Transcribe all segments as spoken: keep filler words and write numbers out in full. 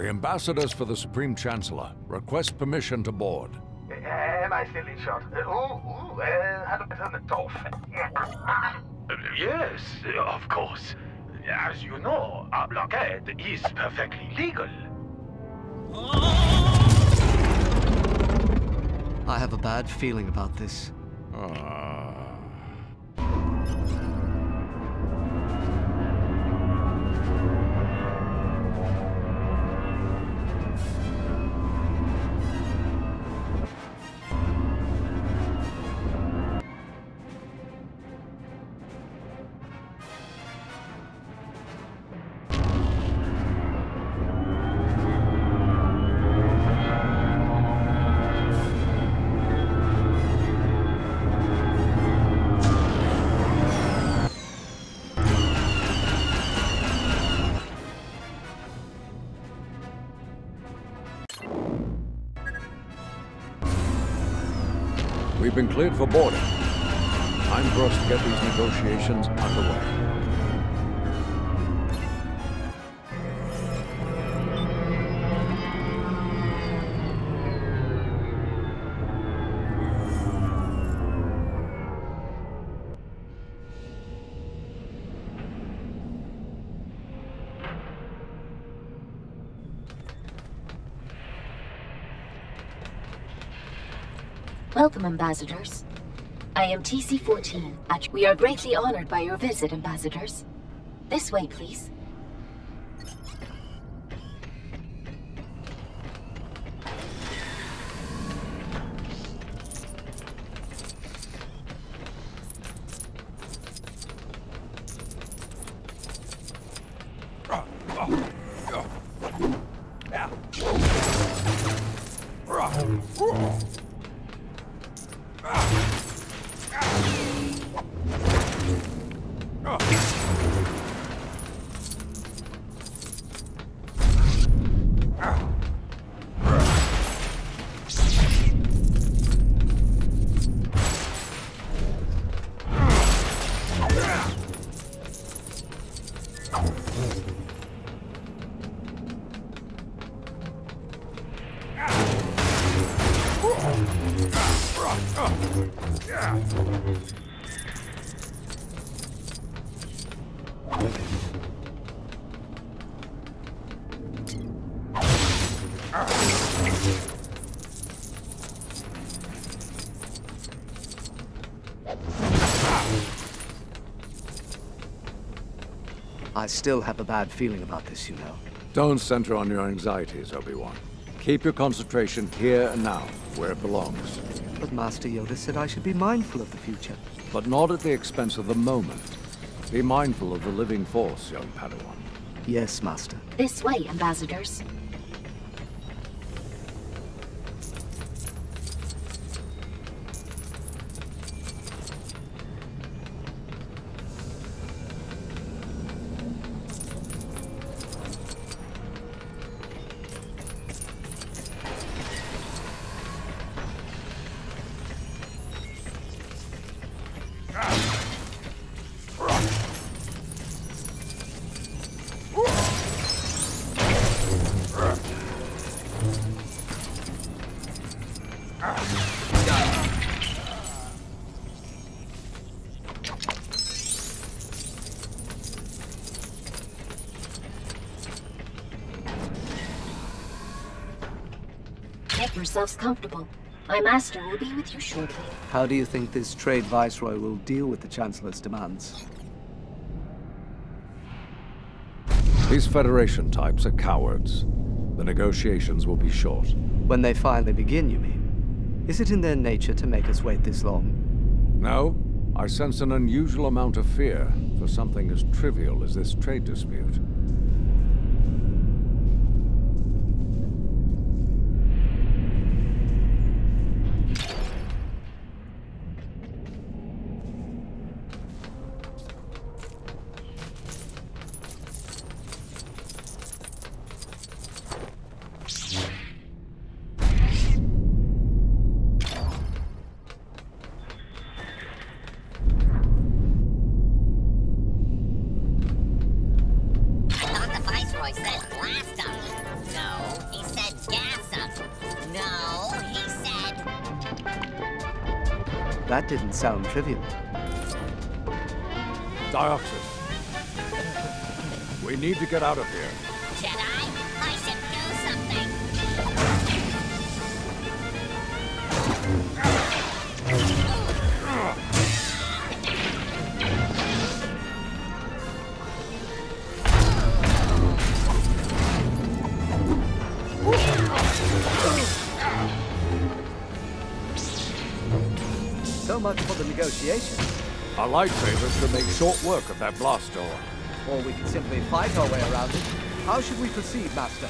The ambassadors for the Supreme Chancellor request permission to board. Am I silly shot? Oh, oh, uh, how about the dolphin? Yes, of course. As you know, a blockade is perfectly legal. I have a bad feeling about this. Uh... We've been cleared for boarding. Time for us to get these negotiations underway. Welcome, Ambassadors. I am T C fourteen. We are greatly honored by your visit, Ambassadors. This way, please. I still have a bad feeling about this, you know. Don't center on your anxieties, Obi-Wan. Keep your concentration here and now, where it belongs. But Master Yoda said I should be mindful of the future. But not at the expense of the moment. Be mindful of the living force, young Padawan. Yes, Master. This way, Ambassadors. Make yourselves comfortable. My master will be with you shortly. How do you think this trade viceroy will deal with the Chancellor's demands? These Federation types are cowards. The negotiations will be short. When they finally begin, you mean? Is it in their nature to make us wait this long? No. I sense an unusual amount of fear for something as trivial as this trade dispute. Viceroy said blast him. No, he said gas him. No, he said... That didn't sound trivial. Dioxus, we need to get out of here. Should I? I should do something. So much for the negotiation. Our lightsabers can make short work of that blast door. Or we can simply fight our way around it. How should we proceed, Master?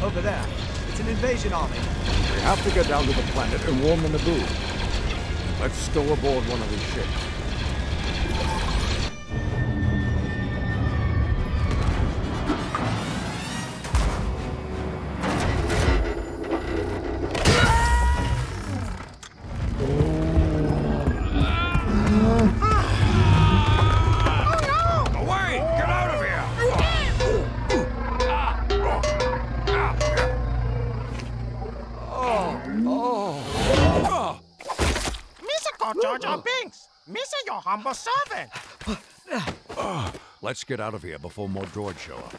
Over there. It's an invasion army. We have to get down to the planet and warn the Naboo. Let's stow aboard one of these ships. Jar Jar Binks, Mister your humble servant. Uh, let's get out of here before more droids show up.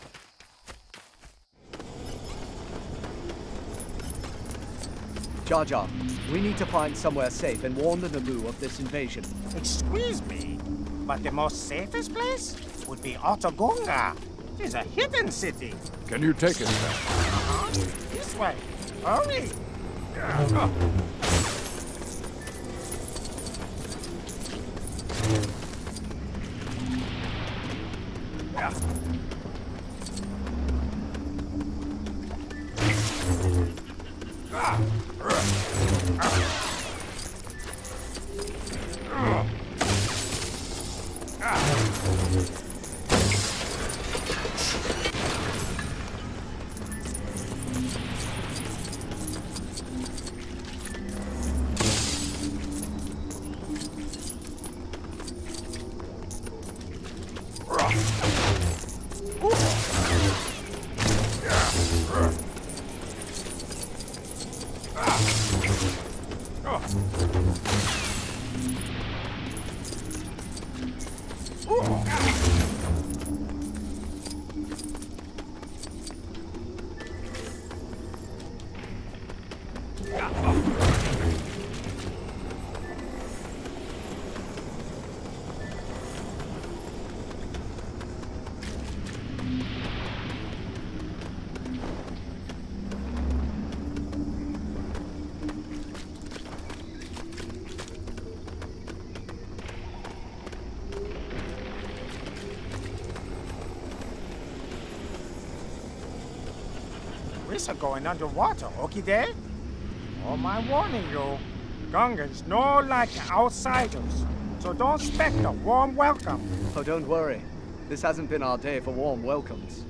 Jar Jar, we need to find somewhere safe and warn the Naboo of this invasion. Excuse me, but the most safest place would be Otoh Gunga. It's a hidden city. Can you take us there? Uh-huh. This way. Hurry. Uh-huh. path. Are going underwater, okie day? Oh, my warning you, Gungans no like outsiders, so don't expect a warm welcome. Oh, don't worry. This hasn't been our day for warm welcomes.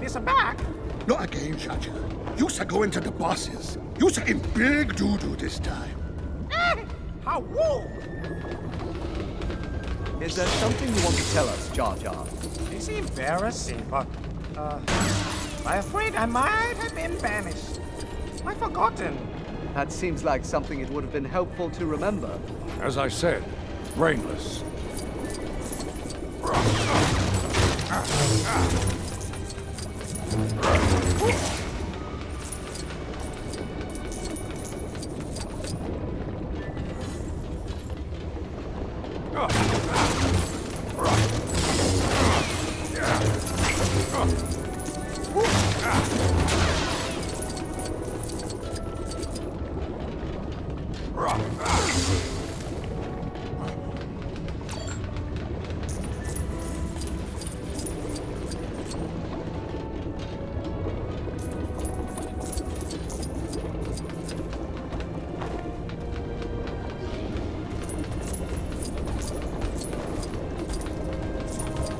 Lisa back? Not again, Jar Jar. You're going to the bosses. You're in big doo-doo this time. Eh? How woo! Is there something you want to tell us, Jar Jar? It's embarrassing, but uh, I'm afraid I might have been banished. I've forgotten. That seems like something it would have been helpful to remember. As I said, brainless.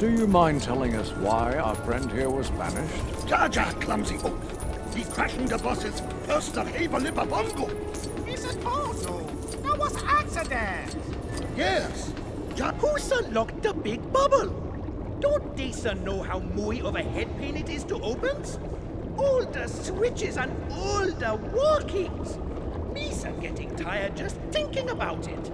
Do you mind telling us why our friend here was banished? Jar Jar, clumsy oak! He crashed the boss's personal Haber-Lipper bongo! It's a bongo! That was an accident! Yes! Yakuza locked the big bubble! Don't Disa know how muy of a head pain it is to open? All the switches and all the workings! Misa getting tired just thinking about it!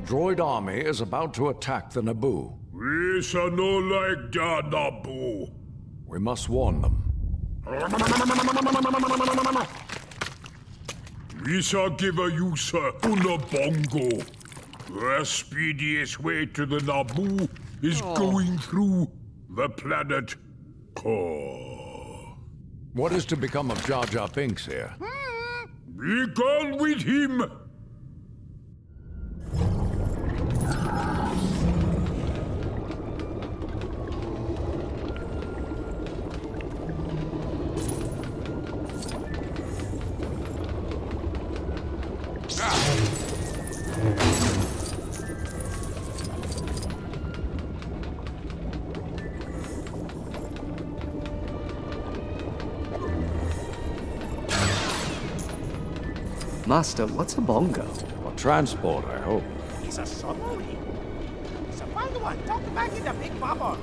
A droid army is about to attack the Naboo. We shall no like the Naboo. We must warn them. We shall give a user una bongo. The speediest way to the Naboo is oh. going through the planet Core. What is to become of Jar Jar Binks here? Be gone with him! Master, what's a bongo? A transport, I hope. It's a submarine. It's a Padawan. Talk back in the big bubble.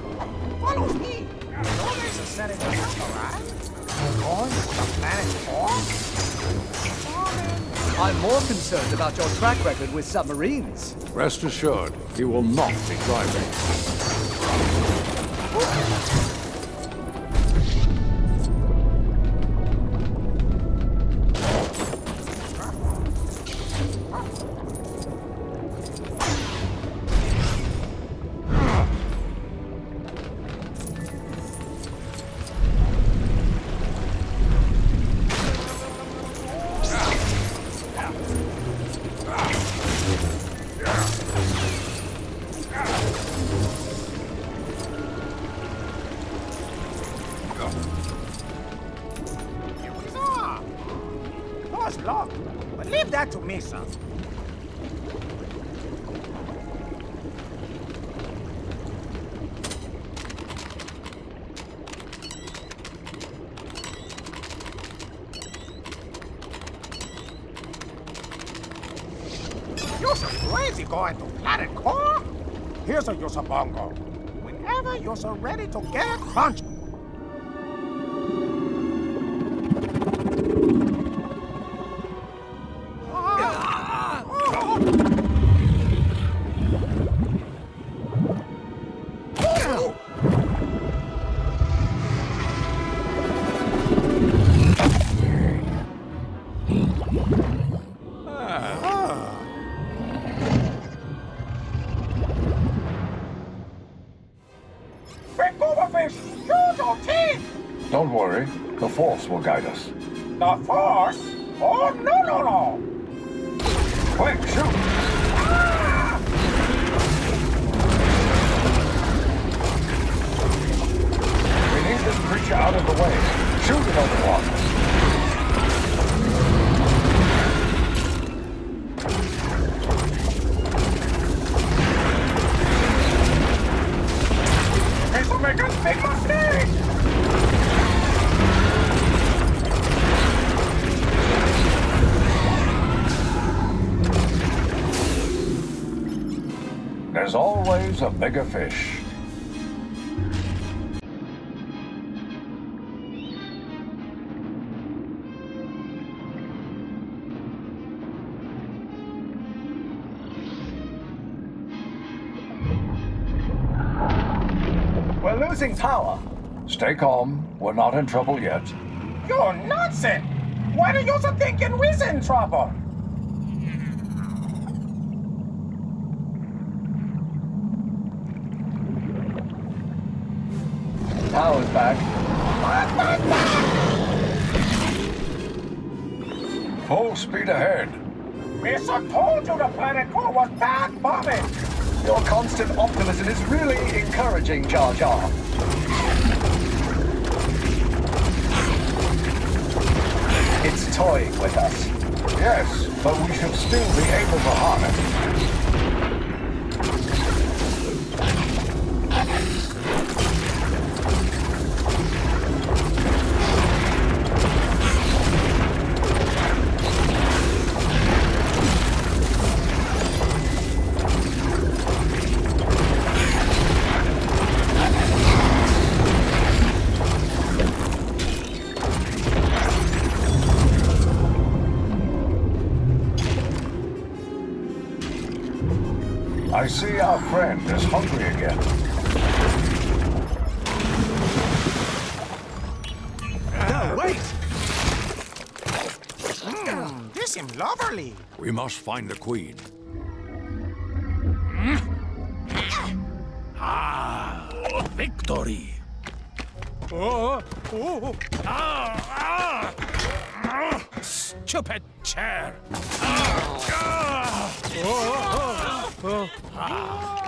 Follow me. Always a set of right? On the planet Orc? I'm more concerned about your track record with submarines. Rest assured, you will not be driving. Bongo. Whenever you're so ready to get a crunch. Don't worry, the Force will guide us. The Force? Oh, no, no, no! Quick, shoot! Ah! We need this creature out of the way. Shoot it, Obi-Wan. He's making a big mistake! There's always a bigger fish. We're losing power. Stay calm. We're not in trouble yet. You're nuts! Why do you think we're in trouble? Power's back. Back, back, back. Full speed ahead. Mister told you the planet core was bad bombing. Your constant optimism is really encouraging, Jar Jar. It's toying with us. Yes, but we should still be able to harness it. I see our friend is hungry again. No, wait! Mm, this seems lovely. We must find the queen. Ah, victory! Oh, oh, ah, ah, stupid chair! Ah, ah, oh, oh, oh, oh, ah.